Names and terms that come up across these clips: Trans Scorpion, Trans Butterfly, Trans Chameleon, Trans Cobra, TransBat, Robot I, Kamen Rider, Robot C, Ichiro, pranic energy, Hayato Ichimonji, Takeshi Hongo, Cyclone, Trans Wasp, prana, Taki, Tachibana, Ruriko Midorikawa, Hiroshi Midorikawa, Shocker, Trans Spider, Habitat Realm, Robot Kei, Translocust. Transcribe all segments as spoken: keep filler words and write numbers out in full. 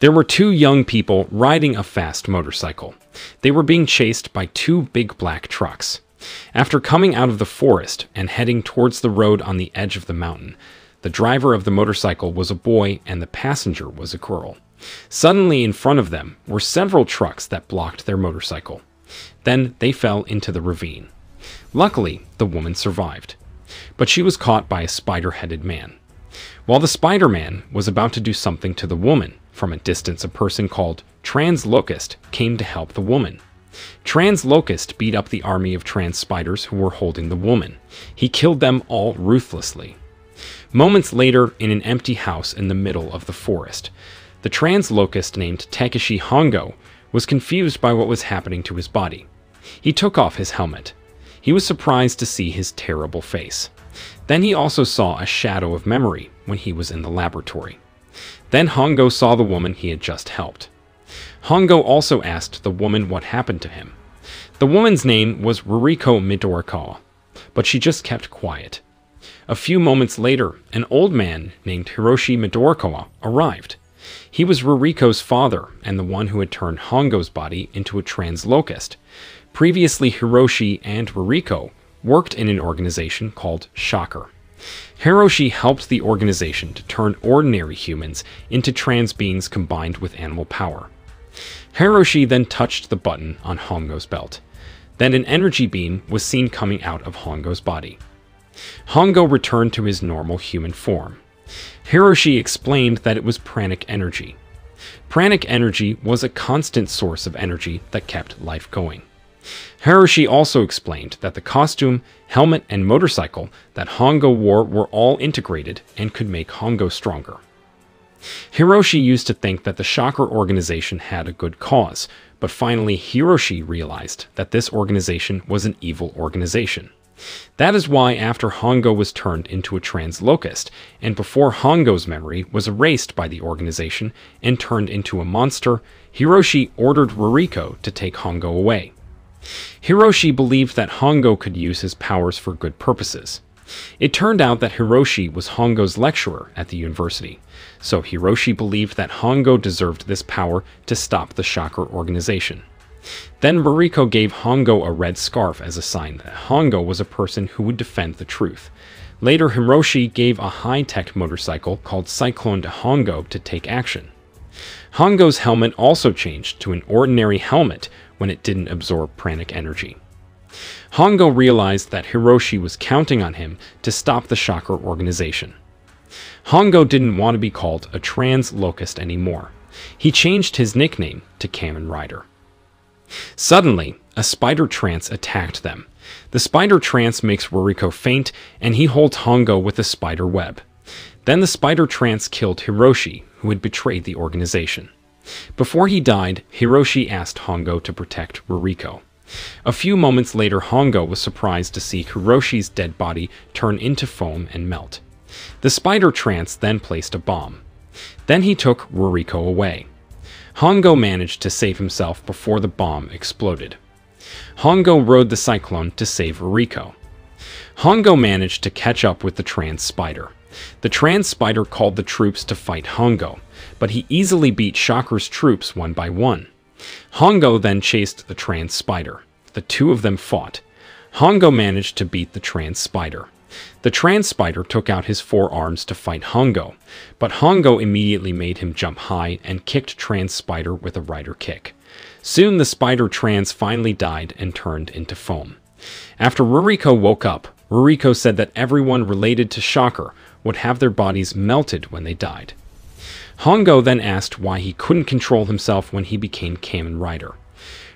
There were two young people riding a fast motorcycle. They were being chased by two big black trucks. After coming out of the forest and heading towards the road on the edge of the mountain, the driver of the motorcycle was a boy and the passenger was a girl. Suddenly in front of them were several trucks that blocked their motorcycle. Then they fell into the ravine. Luckily, the woman survived, but she was caught by a spider-headed man. While the Spider-Man was about to do something to the woman, from a distance a person called Translocust came to help the woman. Translocust beat up the army of trans spiders who were holding the woman. He killed them all ruthlessly. Moments later, in an empty house in the middle of the forest, the Translocust named Takeshi Hongo was confused by what was happening to his body. He took off his helmet. He was surprised to see his terrible face. Then he also saw a shadow of memory when he was in the laboratory. Then Hongo saw the woman he had just helped. Hongo also asked the woman what happened to him. The woman's name was Ruriko Midorikawa, but she just kept quiet. A few moments later, an old man named Hiroshi Midorikawa arrived. He was Ruriko's father and the one who had turned Hongo's body into a translocust. Previously, Hiroshi and Ruriko worked in an organization called Shocker. Hiroshi helped the organization to turn ordinary humans into trans beings combined with animal power. Hiroshi then touched the button on Hongo's belt. Then an energy beam was seen coming out of Hongo's body. Hongo returned to his normal human form. Hiroshi explained that it was pranic energy. Pranic energy was a constant source of energy that kept life going. Hiroshi also explained that the costume, helmet, and motorcycle that Hongo wore were all integrated and could make Hongo stronger. Hiroshi used to think that the Shocker organization had a good cause, but finally Hiroshi realized that this organization was an evil organization. That is why after Hongo was turned into a translocust, and before Hongo's memory was erased by the organization and turned into a monster, Hiroshi ordered Ruriko to take Hongo away. Hiroshi believed that Hongo could use his powers for good purposes. It turned out that Hiroshi was Hongo's lecturer at the university, so Hiroshi believed that Hongo deserved this power to stop the Shocker organization. Then Ruriko gave Hongo a red scarf as a sign that Hongo was a person who would defend the truth. Later, Hiroshi gave a high-tech motorcycle called Cyclone to Hongo to take action. Hongo's helmet also changed to an ordinary helmet when it didn't absorb pranic energy. Hongo realized that Hiroshi was counting on him to stop the Shocker organization. Hongo didn't want to be called a translocust anymore. He changed his nickname to Kamen Rider. Suddenly, a spider trance attacked them. The spider trance makes Ruriko faint, and he holds Hongo with a spider web. Then the spider trance killed Hiroshi, who had betrayed the organization. Before he died, Hiroshi asked Hongo to protect Ruriko. A few moments later, Hongo was surprised to see Hiroshi's dead body turn into foam and melt. The spider trance then placed a bomb. Then he took Ruriko away. Hongo managed to save himself before the bomb exploded. Hongo rode the cyclone to save Ruriko. Hongo managed to catch up with the trans spider. The trans spider called the troops to fight Hongo, but he easily beat Shocker's troops one by one. Hongo then chased the trans spider. The two of them fought. Hongo managed to beat the trans spider. The trans spider took out his forearms to fight Hongo, but Hongo immediately made him jump high and kicked trans spider with a rider kick. Soon the spider trans finally died and turned into foam. After Ruriko woke up, Ruriko said that everyone related to Shocker would have their bodies melted when they died. Hongo then asked why he couldn't control himself when he became Kamen Rider.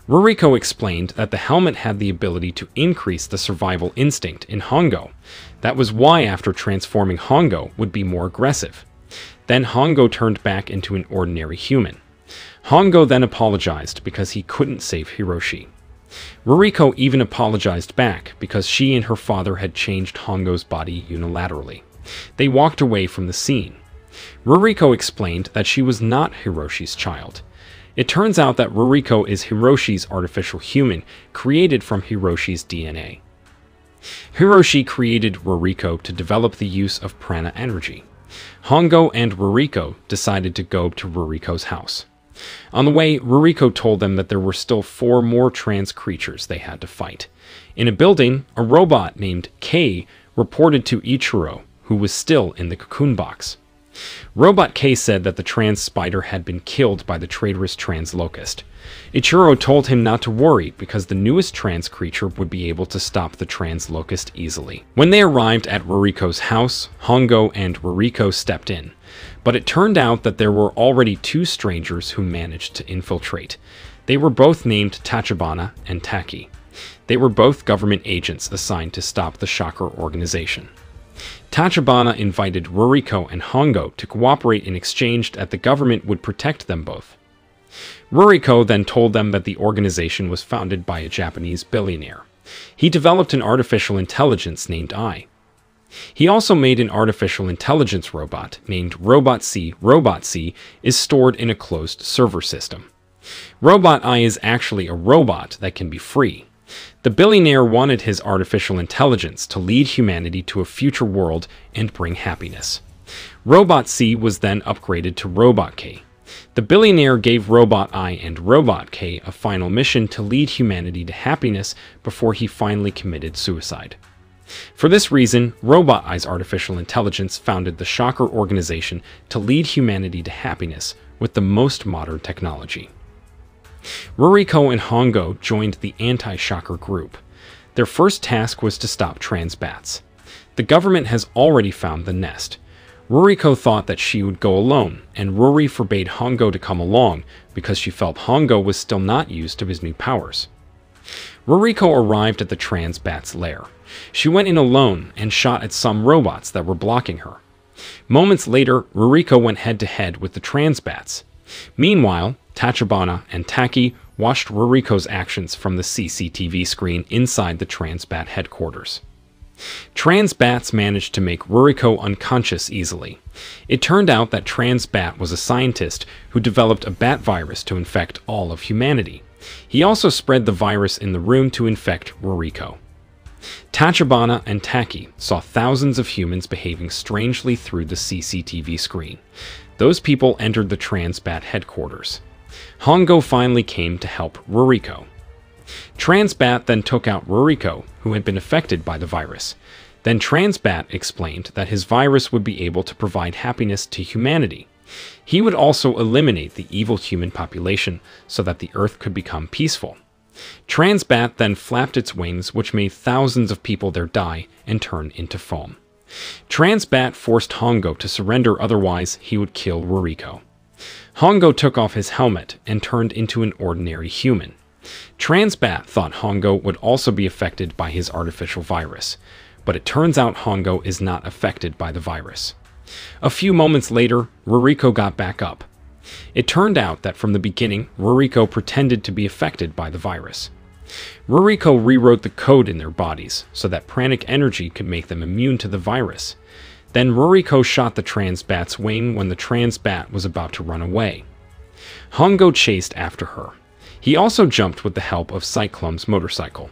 Ruriko explained that the helmet had the ability to increase the survival instinct in Hongo. That was why after transforming Hongo would be more aggressive. Then Hongo turned back into an ordinary human. Hongo then apologized because he couldn't save Hiroshi. Ruriko even apologized back because she and her father had changed Hongo's body unilaterally. They walked away from the scene. Ruriko explained that she was not Hiroshi's child. It turns out that Ruriko is Hiroshi's artificial human, created from Hiroshi's D N A. Hiroshi created Ruriko to develop the use of prana energy. Hongo and Ruriko decided to go to Ruriko's house. On the way, Ruriko told them that there were still four more trans creatures they had to fight. In a building, a robot named Kei reported to Ichiro, who was still in the cocoon box. Robot Kei said that the Trans Spider had been killed by the traitorous Translocust. Ichiro told him not to worry because the newest trans creature would be able to stop the Translocust easily. When they arrived at Ruriko's house, Hongo and Ruriko stepped in, but it turned out that there were already two strangers who managed to infiltrate. They were both named Tachibana and Taki. They were both government agents assigned to stop the Shocker organization. Tachibana invited Ruriko and Hongo to cooperate in exchange that the government would protect them both. Ruriko then told them that the organization was founded by a Japanese billionaire. He developed an artificial intelligence named I. He also made an artificial intelligence robot named Robot C. Robot C is stored in a closed server system. Robot I is actually a robot that can be free. The billionaire wanted his artificial intelligence to lead humanity to a future world and bring happiness. Robot C was then upgraded to Robot K. The billionaire gave Robot I and Robot K a final mission to lead humanity to happiness before he finally committed suicide. For this reason, Robot I's artificial intelligence founded the Shocker organization to lead humanity to happiness with the most modern technology. Ruriko and Hongo joined the anti-Shocker group. Their first task was to stop TransBats. The government has already found the nest. Ruriko thought that she would go alone, and Ruri forbade Hongo to come along because she felt Hongo was still not used to his new powers. Ruriko arrived at the TransBats lair. She went in alone and shot at some robots that were blocking her. Moments later, Ruriko went head-to-head with the TransBats. Meanwhile, Tachibana and Taki watched Ruriko's actions from the C C T V screen inside the TransBat headquarters. TransBats managed to make Ruriko unconscious easily. It turned out that TransBat was a scientist who developed a bat virus to infect all of humanity. He also spread the virus in the room to infect Ruriko. Tachibana and Taki saw thousands of humans behaving strangely through the C C T V screen. Those people entered the TransBat headquarters. Hongo finally came to help Ruriko. TransBat then took out Ruriko, who had been affected by the virus. Then TransBat explained that his virus would be able to provide happiness to humanity. He would also eliminate the evil human population so that the Earth could become peaceful. TransBat then flapped its wings, which made thousands of people there die and turn into foam. TransBat forced Hongo to surrender, otherwise he would kill Ruriko. Hongo took off his helmet and turned into an ordinary human. TransBat thought Hongo would also be affected by his artificial virus, but it turns out Hongo is not affected by the virus. A few moments later, Ruriko got back up. It turned out that from the beginning, Ruriko pretended to be affected by the virus. Ruriko rewrote the code in their bodies so that pranic energy could make them immune to the virus. Then Ruriko shot the TransBat's wing when the TransBat was about to run away. Hongo chased after her. He also jumped with the help of Cyclone's motorcycle.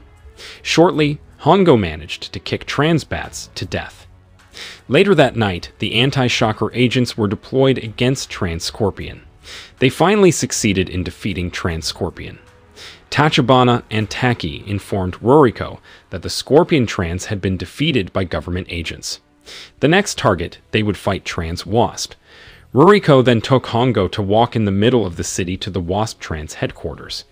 Shortly, Hongo managed to kick TransBats to death. Later that night, the anti-Shocker agents were deployed against Trans Scorpion. They finally succeeded in defeating Trans Scorpion. Tachibana and Taki informed Ruriko that the Scorpion Trans had been defeated by government agents. The next target, they would fight Trans Wasp. Ruriko then took Hongo to walk in the middle of the city to the Wasp Trans headquarters.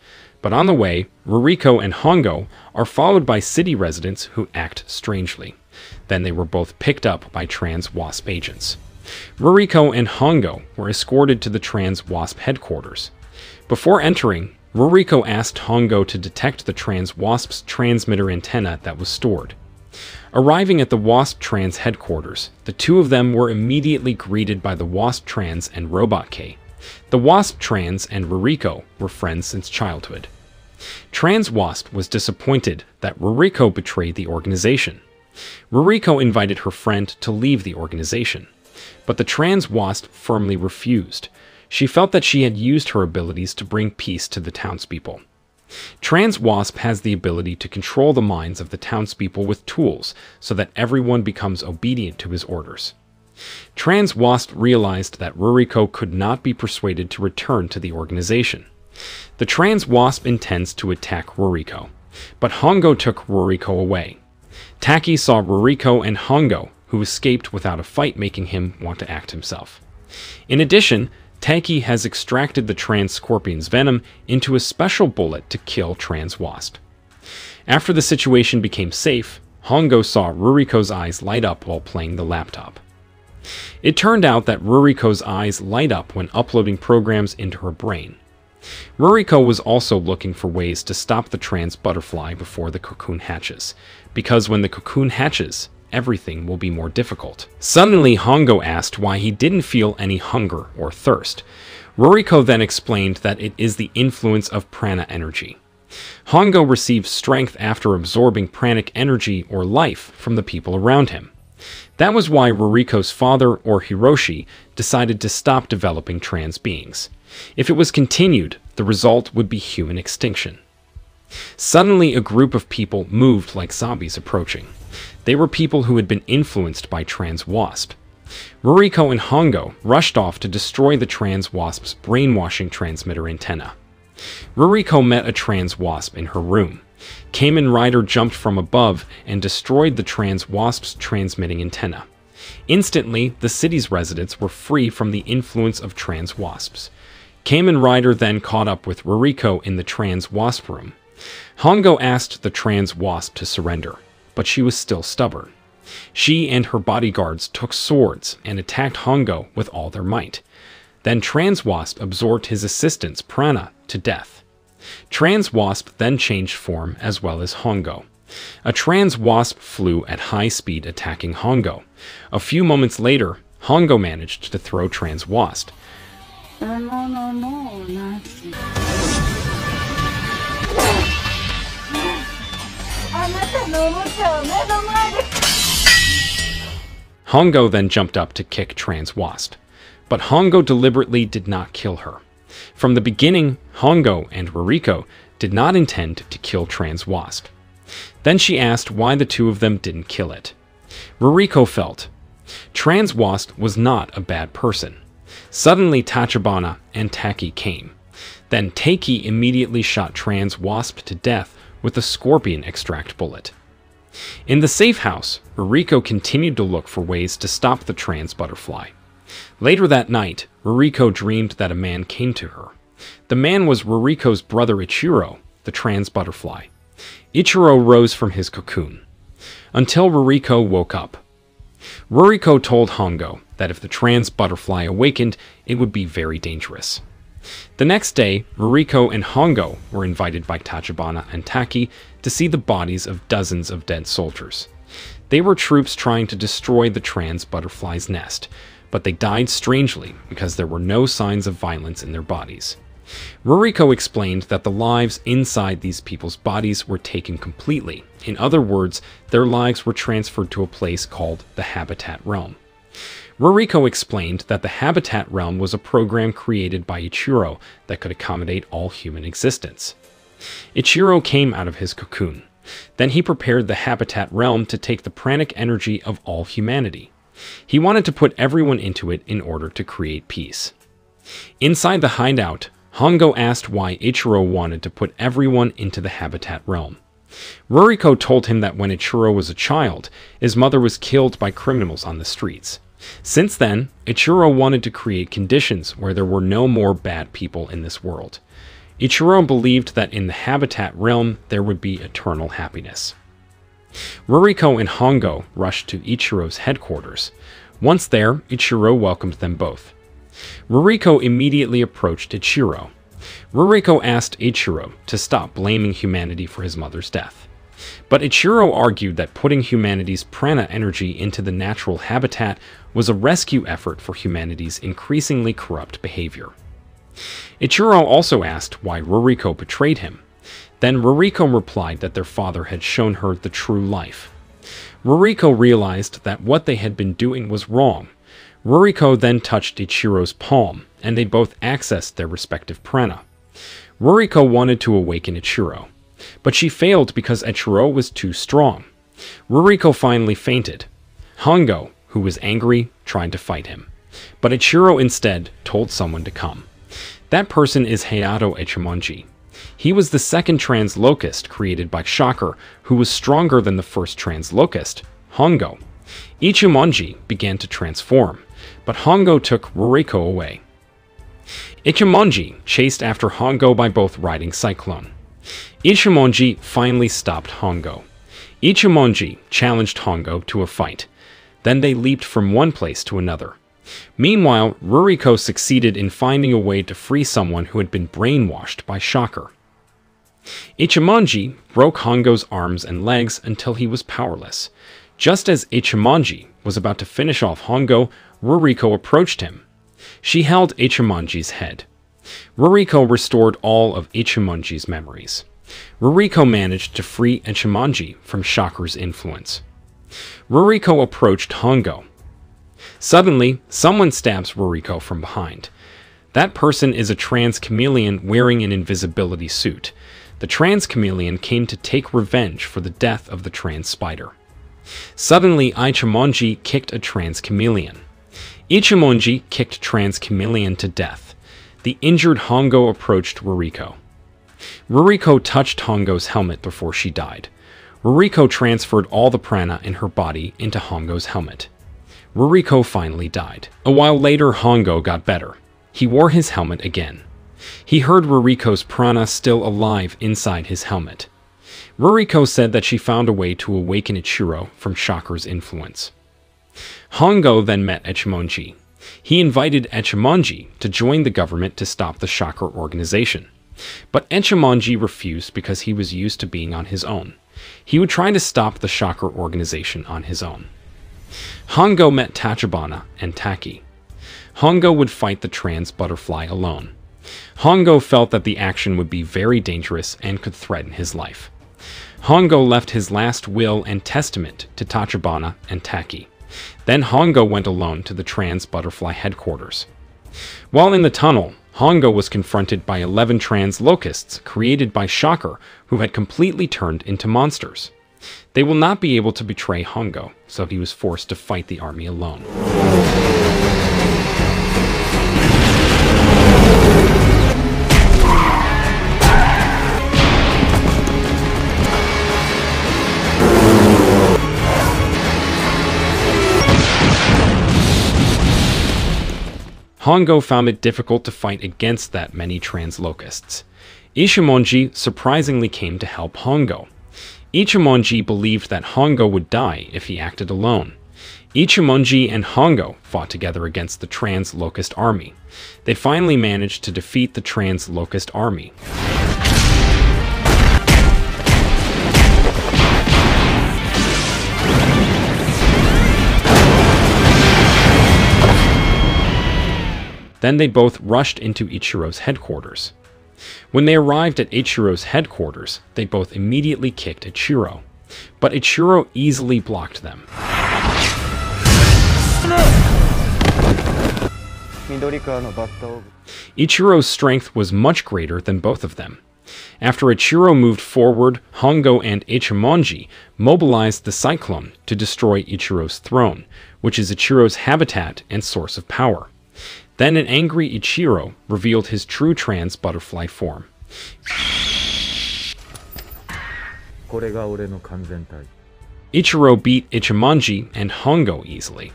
But on the way, Ruriko and Hongo are followed by city residents who act strangely. Then they were both picked up by Trans Wasp agents. Ruriko and Hongo were escorted to the Trans Wasp headquarters. Before entering, Ruriko asked Hongo to detect the Trans Wasp's transmitter antenna that was stored. Arriving at the Wasp Trans headquarters, the two of them were immediately greeted by the Wasp Trans and Robot K. The Wasp Trans and Ruriko were friends since childhood. Trans Wasp was disappointed that Ruriko betrayed the organization. Ruriko invited her friend to leave the organization, but the Trans Wasp firmly refused. She felt that she had used her abilities to bring peace to the townspeople. Trans Wasp has the ability to control the minds of the townspeople with tools so that everyone becomes obedient to his orders. Trans Wasp realized that Ruriko could not be persuaded to return to the organization. The Trans Wasp intends to attack Ruriko, but Hongo took Ruriko away. Taki saw Ruriko and Hongo, who escaped without a fight, making him want to act himself. In addition, Taki has extracted the Trans Scorpion's venom into a special bullet to kill Trans Wasp. After the situation became safe, Hongo saw Ruriko's eyes light up while playing the laptop. It turned out that Ruriko's eyes light up when uploading programs into her brain. Ruriko was also looking for ways to stop the Trans Butterfly before the cocoon hatches, because when the cocoon hatches, everything will be more difficult. Suddenly, Hongo asked why he didn't feel any hunger or thirst. Ruriko then explained that it is the influence of prana energy. Hongo receives strength after absorbing pranic energy or life from the people around him. That was why Ruriko's father, or Hiroshi, decided to stop developing trans beings. If it was continued, the result would be human extinction. Suddenly, a group of people moved like zombies approaching. They were people who had been influenced by Trans Wasp. Ruriko and Hongo rushed off to destroy the Trans Wasp's brainwashing transmitter antenna. Ruriko met a Trans Wasp in her room. Kamen Rider jumped from above and destroyed the Trans Wasp's transmitting antenna. Instantly, the city's residents were free from the influence of Trans Wasps. Kamen Rider then caught up with Ruriko in the Trans Wasp room. Hongo asked the Trans Wasp to surrender, but she was still stubborn. She and her bodyguards took swords and attacked Hongo with all their might. Then Trans Wasp absorbed his assistant's prana to death. Trans Wasp then changed form as well as Hongo. A Trans Wasp flew at high speed, attacking Hongo. A few moments later, Hongo managed to throw Trans Wasp. No, no, no, no. Hongo then jumped up to kick Trans Wasp, but Hongo deliberately did not kill her. From the beginning, Hongo and Ruriko did not intend to kill Trans Wasp. Then she asked why the two of them didn't kill it. Ruriko felt Trans Wasp was not a bad person. Suddenly, Tachibana and Taki came. Then Taki immediately shot Trans Wasp to death with a scorpion extract bullet. In the safe house, Ruriko continued to look for ways to stop the Trans Butterfly. Later that night, Ruriko dreamed that a man came to her. The man was Ruriko's brother Ichiro, the Trans Butterfly. Ichiro rose from his cocoon, until Ruriko woke up. Ruriko told Hongo that if the Trans Butterfly awakened, it would be very dangerous. The next day, Ruriko and Hongo were invited by Tachibana and Taki to see the bodies of dozens of dead soldiers. They were troops trying to destroy the Trans Butterfly's nest, but they died strangely because there were no signs of violence in their bodies. Ruriko explained that the lives inside these people's bodies were taken completely. In other words, their lives were transferred to a place called the Habitat Realm. Ruriko explained that the Habitat Realm was a program created by Ichiro that could accommodate all human existence. Ichiro came out of his cocoon. Then he prepared the Habitat Realm to take the pranic energy of all humanity. He wanted to put everyone into it in order to create peace. Inside the hideout, Hongo asked why Ichiro wanted to put everyone into the Habitat Realm. Ruriko told him that when Ichiro was a child, his mother was killed by criminals on the streets. Since then, Ichiro wanted to create conditions where there were no more bad people in this world. Ichiro believed that in the Habitat Realm there would be eternal happiness. Ruriko and Hongo rushed to Ichiro's headquarters. Once there, Ichiro welcomed them both. Ruriko immediately approached Ichiro. Ruriko asked Ichiro to stop blaming humanity for his mother's death. But Ichiro argued that putting humanity's prana energy into the natural habitat was a rescue effort for humanity's increasingly corrupt behavior. Ichiro also asked why Ruriko betrayed him. Then Ruriko replied that their father had shown her the true life. Ruriko realized that what they had been doing was wrong. Ruriko then touched Ichiro's palm, and they both accessed their respective prana. Ruriko wanted to awaken Ichiro, but she failed because Ichiro was too strong. Ruriko finally fainted. Hongo, who was angry, tried to fight him. But Ichiro instead told someone to come. That person is Hayato Ichimonji. He was the second Translocust created by Shocker, who was stronger than the first Translocust, Hongo. Ichimonji began to transform, but Hongo took Ruriko away. Ichimonji chased after Hongo by both riding Cyclone. Ichimonji finally stopped Hongo. Ichimonji challenged Hongo to a fight. Then they leaped from one place to another. Meanwhile, Ruriko succeeded in finding a way to free someone who had been brainwashed by Shocker. Ichimonji broke Hongo's arms and legs until he was powerless. Just as Ichimonji was about to finish off Hongo, Ruriko approached him. She held Ichimonji's head. Ruriko restored all of Ichimonji's memories. Ruriko managed to free Ichimonji from Shocker's influence. Ruriko approached Hongo. Suddenly, someone stabs Ruriko from behind. That person is a Trans Chameleon wearing an invisibility suit. The Trans Chameleon came to take revenge for the death of the Trans Spider. Suddenly, Ichimonji kicked a Trans Chameleon. Ichimonji kicked Trans Chameleon to death. The injured Hongo approached Ruriko. Ruriko touched Hongo's helmet before she died. Ruriko transferred all the prana in her body into Hongo's helmet. Ruriko finally died. A while later, Hongo got better. He wore his helmet again. He heard Ruriko's prana still alive inside his helmet. Ruriko said that she found a way to awaken Ichiro from Shocker's influence. Hongo then met Ichimonji. He invited Ichimonji to join the government to stop the Shocker organization. But Ichimonji refused because he was used to being on his own. He would try to stop the Shocker organization on his own. Hongo met Tachibana and Taki. Hongo would fight the Trans Butterfly alone. Hongo felt that the action would be very dangerous and could threaten his life. Hongo left his last will and testament to Tachibana and Taki. Then Hongo went alone to the Trans Butterfly headquarters. While in the tunnel, Hongo was confronted by eleven Translocusts created by Shocker, who had completely turned into monsters. They will not be able to betray Hongo, so he was forced to fight the army alone. Hongo found it difficult to fight against that many Translocusts. Ichimonji surprisingly came to help Hongo. Ichimonji believed that Hongo would die if he acted alone. Ichimonji and Hongo fought together against the Translocust army. They finally managed to defeat the Translocust army. Then they both rushed into Ichiro's headquarters. When they arrived at Ichiro's headquarters, they both immediately kicked Ichiro, but Ichiro easily blocked them. Ichiro's strength was much greater than both of them. After Ichiro moved forward, Hongo and Ichimonji mobilized the Cyclone to destroy Ichiro's throne, which is Ichiro's habitat and source of power. Then an angry Ichiro revealed his true Trans Butterfly form. Ichiro beat Ichimonji and Hongo easily.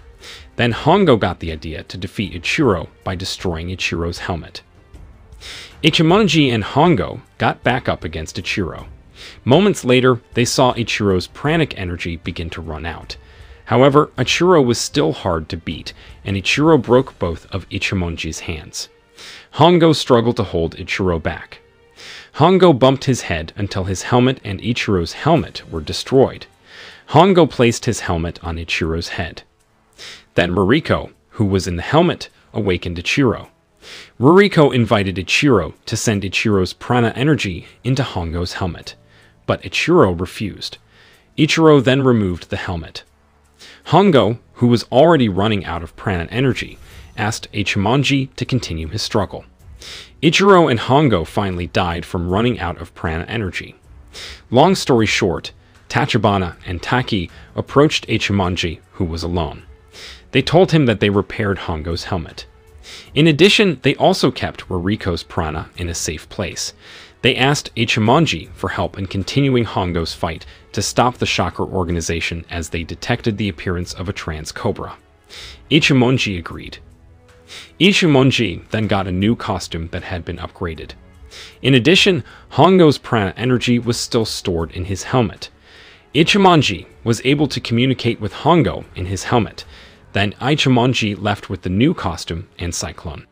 Then Hongo got the idea to defeat Ichiro by destroying Ichiro's helmet. Ichimonji and Hongo got back up against Ichiro. Moments later, they saw Ichiro's pranic energy begin to run out. However, Ichiro was still hard to beat, and Ichiro broke both of Ichimonji's hands. Hongo struggled to hold Ichiro back. Hongo bumped his head until his helmet and Ichiro's helmet were destroyed. Hongo placed his helmet on Ichiro's head. Then Ruriko, who was in the helmet, awakened Ichiro. Ruriko invited Ichiro to send Ichiro's prana energy into Hongo's helmet, but Ichiro refused. Ichiro then removed the helmet. Hongo, who was already running out of prana energy, asked Ichimonji to continue his struggle. Ichiro and Hongo finally died from running out of prana energy. Long story short, Tachibana and Taki approached Ichimonji, who was alone. They told him that they repaired Hongo's helmet. In addition, they also kept Ruriko's prana in a safe place. They asked Ichimonji for help in continuing Hongo's fight to stop the Shocker organization as they detected the appearance of a Trans Cobra. Ichimonji agreed. Ichimonji then got a new costume that had been upgraded. In addition, Hongo's prana energy was still stored in his helmet. Ichimonji was able to communicate with Hongo in his helmet. Then Ichimonji left with the new costume and Cyclone.